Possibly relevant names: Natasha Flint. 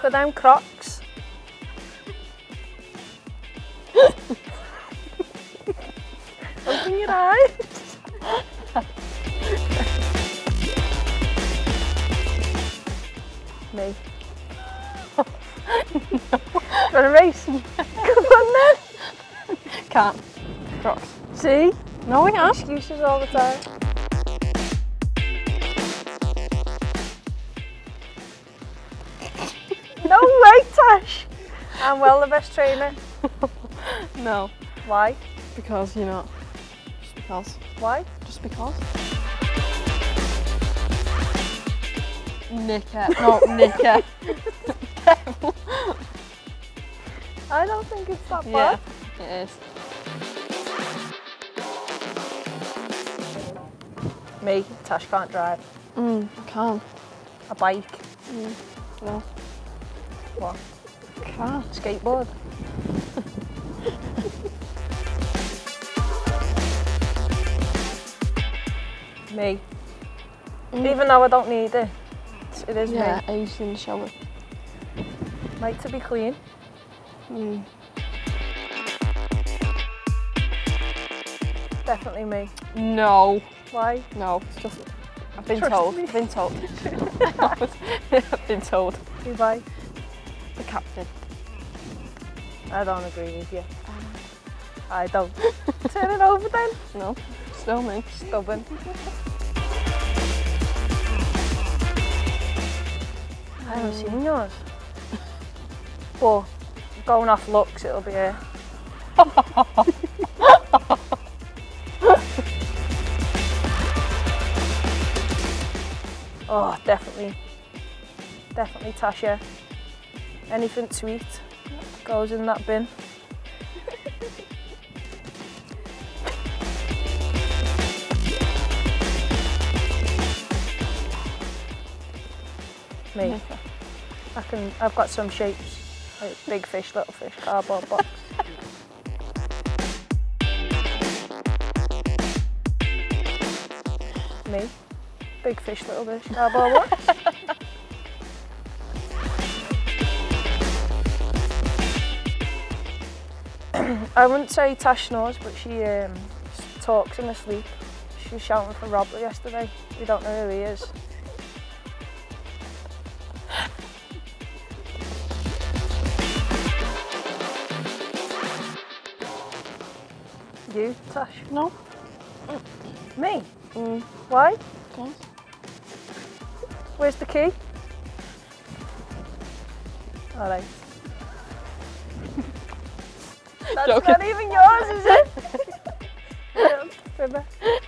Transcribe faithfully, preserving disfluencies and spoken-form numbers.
Look at them Crocs. Open your eyes. Me. Oh. No. Gonna race. Come on then. Can't. Crocs. See? No, we can't. Excuses all the time. No way, Tash. I'm well the best trainer. No. Why? Because you're not. Just because. Why? Just because. Knicker. No, knicker. Devil. I don't think it's that bad. Yeah, it is. Me, Tash can't drive. Mm, I can. A bike. Mm, no. What? A car. Skateboard. Me. Mm. Even though I don't need it, it is yeah, me. Yeah, I used to in the shower. Like to be clean. Mm. Definitely me. No. Why? No, it's just, I've been Trust told, me. I've been told. I've been told. Who by? The captain. I don't agree with you. Um. I don't. Turn it over then. No, still me. Stubborn. I haven't seen yours. But going off looks, it'll be a... Oh, definitely, definitely Tasha. Anything sweet goes in that bin. Me, I can. I've got some shapes, like big fish, little fish, cardboard box. Me. Big fish, little fish, cardboard box. I wouldn't say Tash snores, but she um, talks in her sleep. She was shouting for Rob yesterday. We don't know who he is. You, Tash? No. Me? Mm. Why? Okay. Where's the key? All right. That's Joking. Not even yours, is it?